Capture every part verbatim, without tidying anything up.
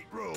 straight road.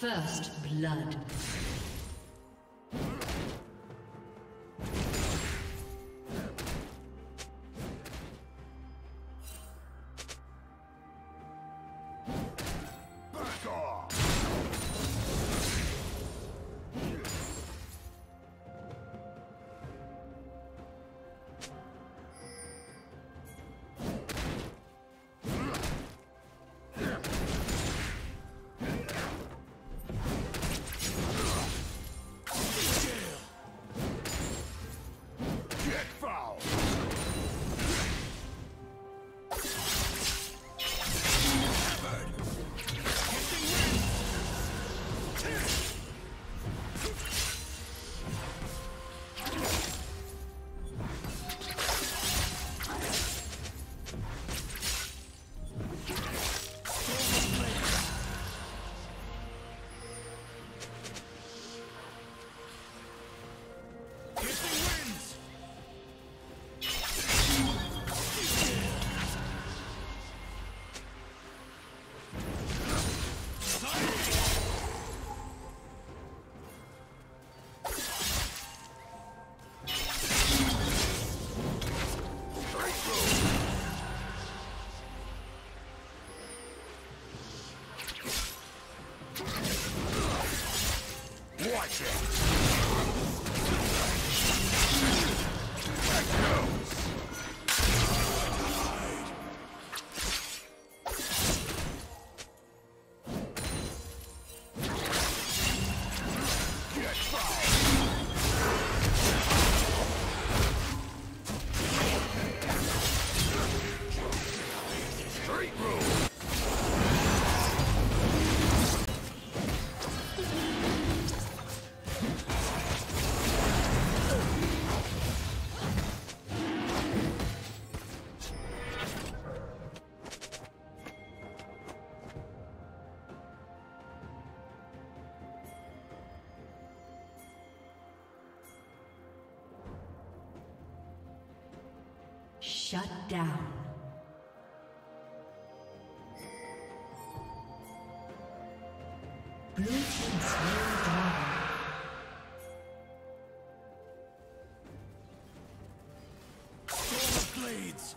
First blood. Shut down. Blue team's slain dragon. Sword blades.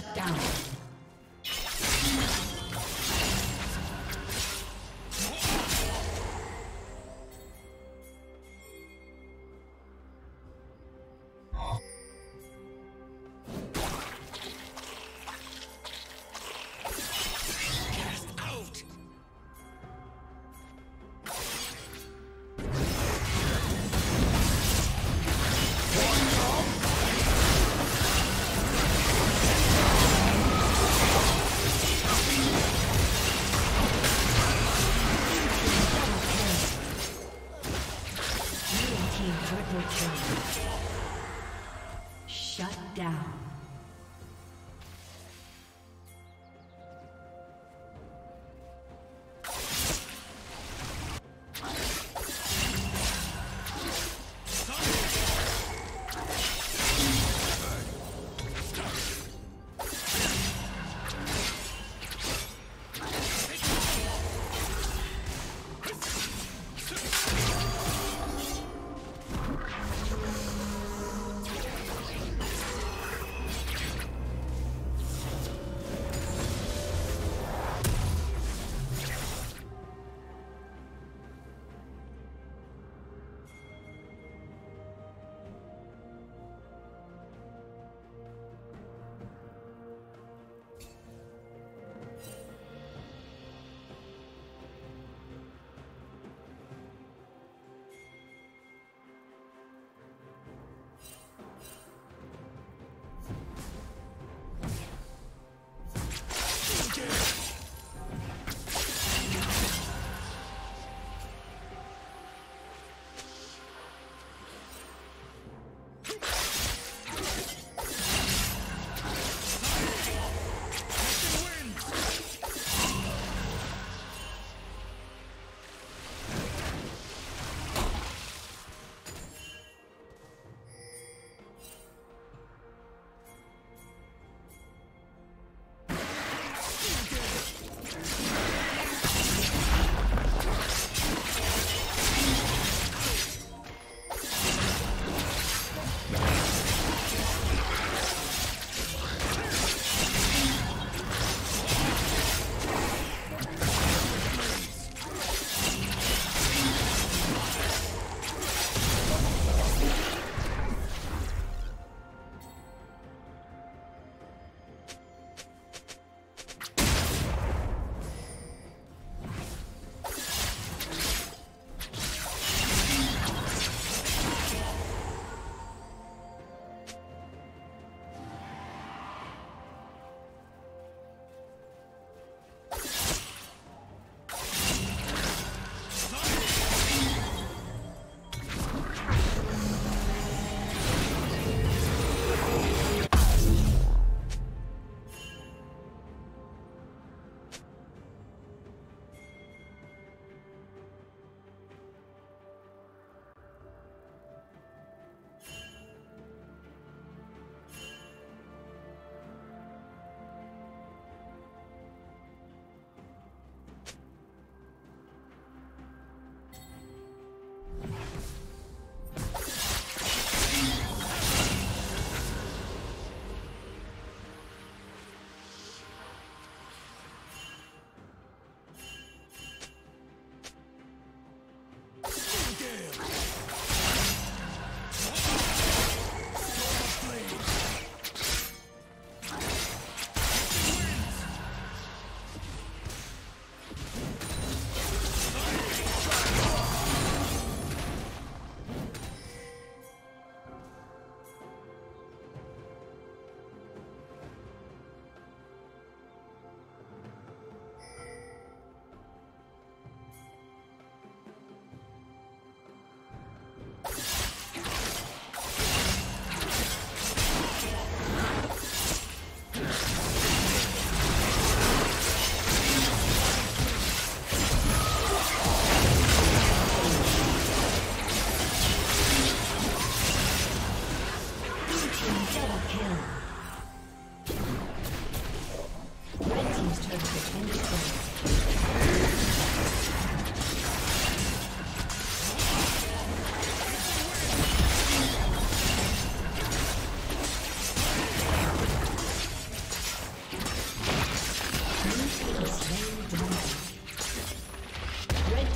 Shut down. Shut down.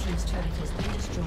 team's turret has been destroyed.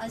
A